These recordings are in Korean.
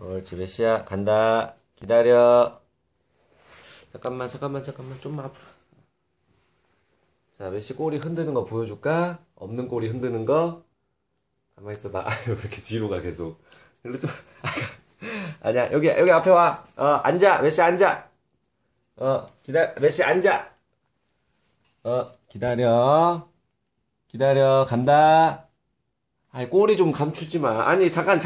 옳지, 메시야, 간다. 기다려. 잠깐만. 좀만 앞으로. 자, 메시 꼬리 흔드는 거 보여줄까? 없는 꼬리 흔드는 거? 가만있어봐. 왜 이렇게 뒤로 가, 계속. 일로 좀. 아니야, 여기 앞에 와. 앉아. 메시 앉아. 메시 앉아. 기다려. 간다. 아니, 꼬리 좀 감추지 마. 아니, 잠깐.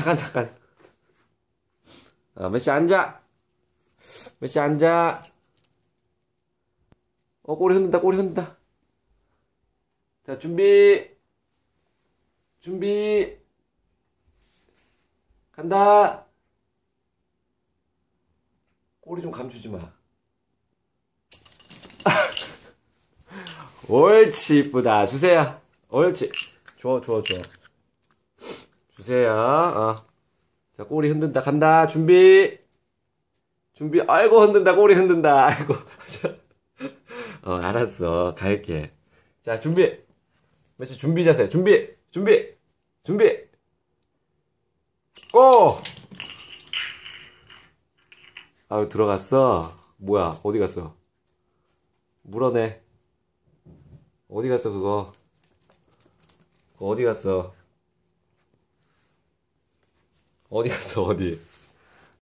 메시 앉아. 꼬리 흔든다, 자, 준비. 간다. 꼬리 좀 감추지 마. 옳지, 이쁘다. 주세요. 옳지. 줘. 주세요. 자, 꼬리 흔든다. 간다. 준비. 아이고, 흔든다. 꼬리 흔든다. 아이고. 알았어. 갈게. 자, 준비. 메시 준비 자세. 준비. 고! 아유, 들어갔어? 뭐야, 어디 갔어? 물어내. 어디 갔어, 그거? 어디 갔어?